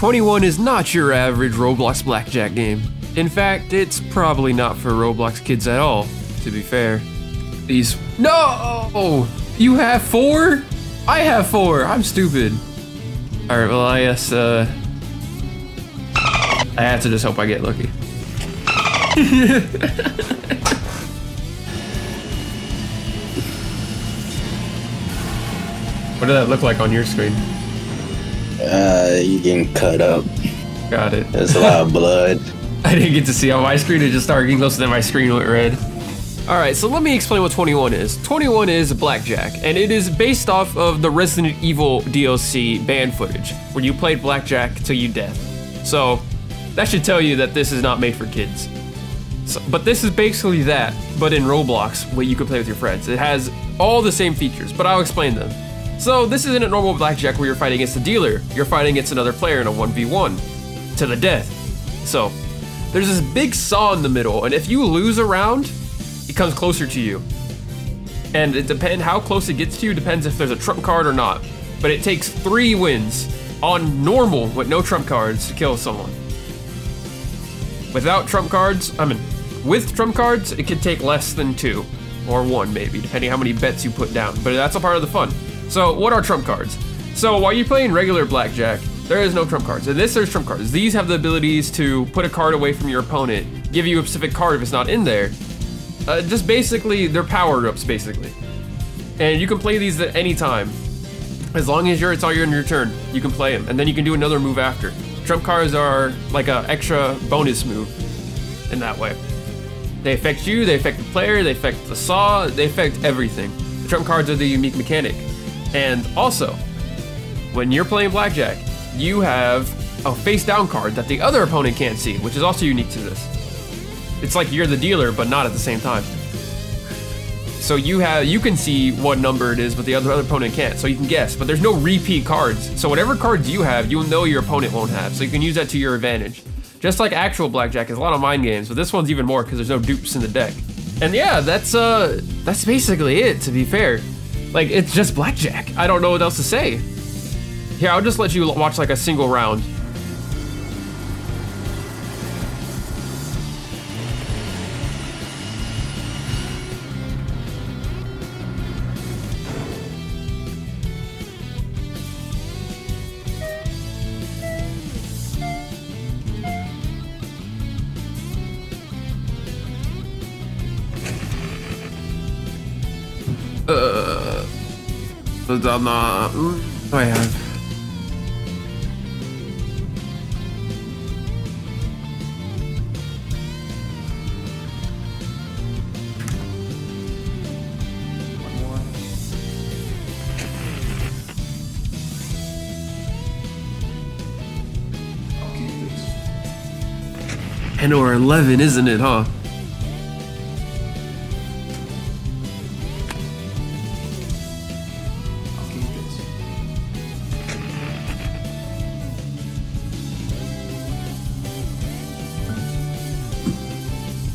21 is not your average Roblox blackjack game. In fact, it's probably not for Roblox kids at all, to be fair. These... No! You have 4? I have 4! I'm stupid. Alright, well, I guess, I have to just hope I get lucky. What did that look like on your screen? You getting cut up. Got it. There's a lot of blood. I didn't get to see on my screen. It just started getting close, and then my screen went red. Alright, so let me explain what 21 is. 21 is blackjack, and it is based off of the Resident Evil DLC band footage, where you played blackjack till you death. So, that should tell you that this is not made for kids. So, but this is basically that, but in Roblox, where you can play with your friends. It has all the same features, but I'll explain them. So this isn't a normal blackjack where you're fighting against a dealer. You're fighting against another player in a 1v1 to the death. So there's this big saw in the middle, and if you lose a round, it comes closer to you. And it depends how close it gets to you, depends if there's a trump card or not. But it takes 3 wins on normal with no trump cards to kill someone. Without trump cards, I mean, with trump cards, it could take less than 2 or 1 maybe, depending how many bets you put down. But that's a part of the fun. So, what are trump cards? So, while you're playing regular blackjack, there is no trump cards. In this, there's trump cards. These have the abilities to put a card away from your opponent, give you a specific card if it's not in there. Just basically, they're power-ups, basically. And you can play these at any time. As long as it's all in your turn, you can play them. And then you can do another move after. Trump cards are like an extra bonus move in that way. They affect you, they affect the player, they affect the saw, they affect everything. The trump cards are the unique mechanic. And also, when you're playing blackjack, you have a face-down card that the other opponent can't see, which is also unique to this. It's like you're the dealer, but not at the same time. So you can see what number it is, but the other opponent can't, so you can guess. But there's no repeat cards, so whatever cards you have, you'll know your opponent won't have, so you can use that to your advantage. Just like actual blackjack, there's a lot of mind games, but this one's even more because there's no dupes in the deck. And yeah, that's basically it, to be fair. Like, it's just blackjack. I don't know what else to say. Here, I'll just let you watch like a single round. I have. And we're 11, isn't it, huh?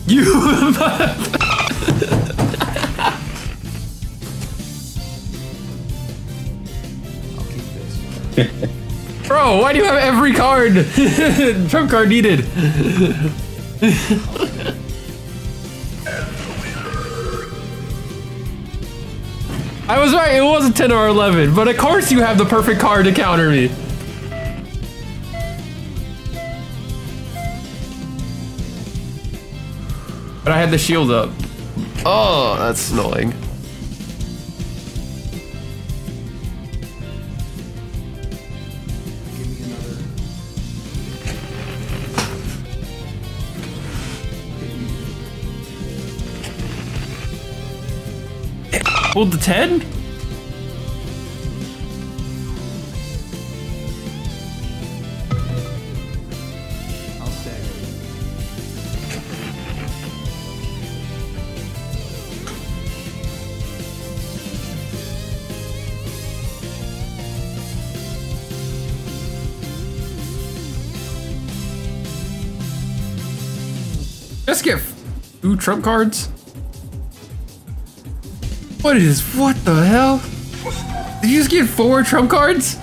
You Bro, why do you have every card? Trump card needed. I was right, it was a 10 or 11, but of course you have the perfect card to counter me. But I had the shield up. Oh, that's annoying. Give me another. Hold the 10? Let's get ooh, trump cards. What is this? What the hell? Did you just get 4 trump cards?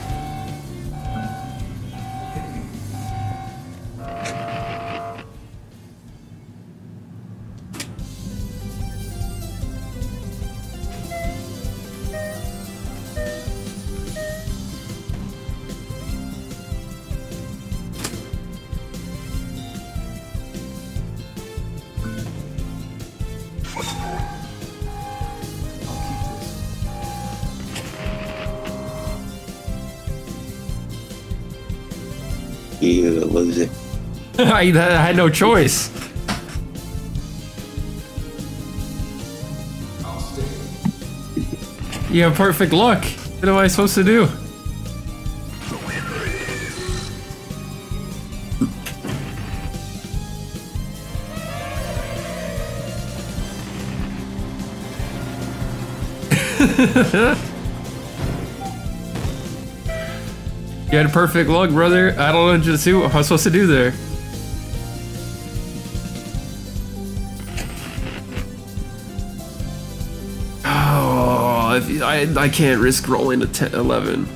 You lose it. I had no choice. You have perfect luck. What am I supposed to do? You had perfect luck, brother. I don't know just what I'm supposed to do there. Oh, I can't risk rolling to 10, 11.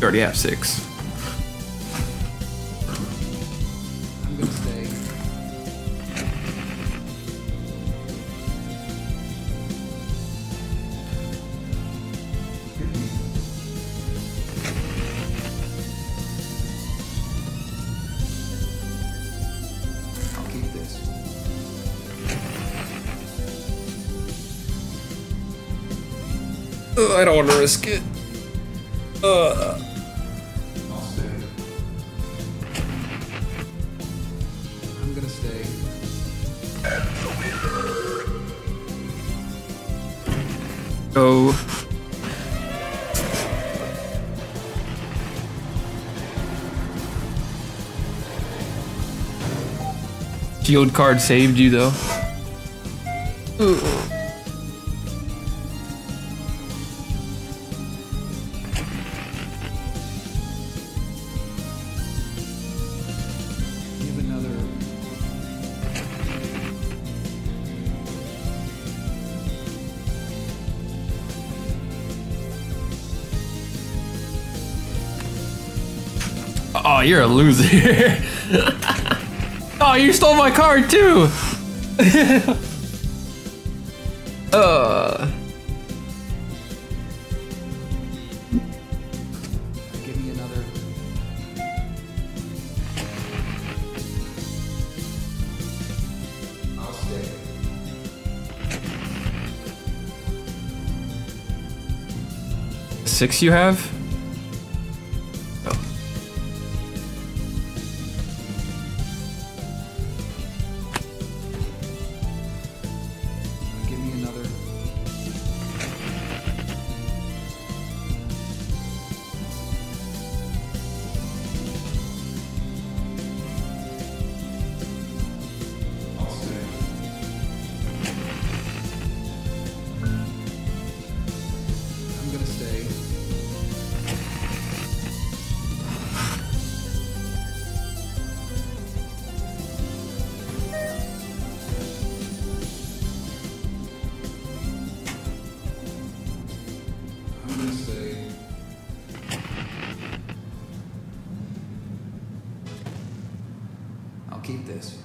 You already have 6. I'm gonna stay. I'll keep this. I don't want to risk it. Go. Shield card saved you though. Ooh. Oh, you're a loser. Oh, you stole my card too. Give me another. I'll stay. Six you have? Keep this.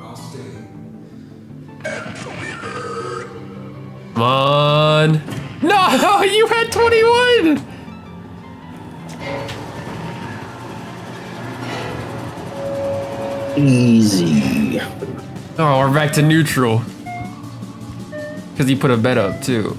I'll stay. Come on. No, you had 21. Easy. Oh, we're back to neutral. Because he put a bet up too.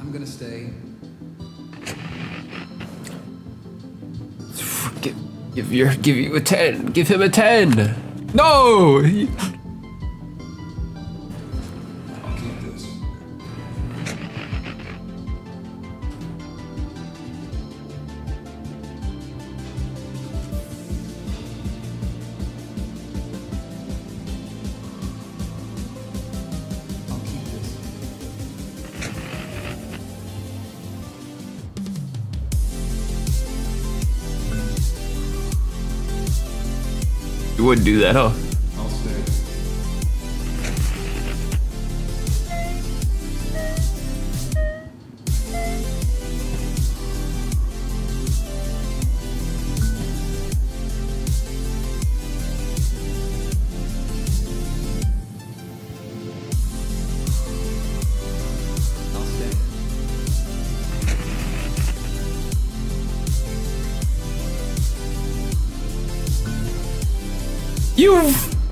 I'm gonna stay. Give you a 10. Give him a 10. No. I'll keep this. You wouldn't do that, huh? I'll stay.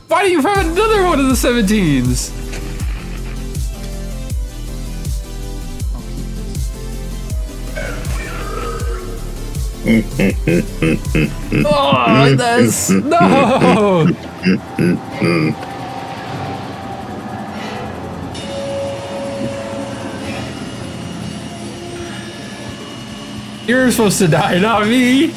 Why do you have another one of the 17s? Oh, that's no. You're supposed to die, not me.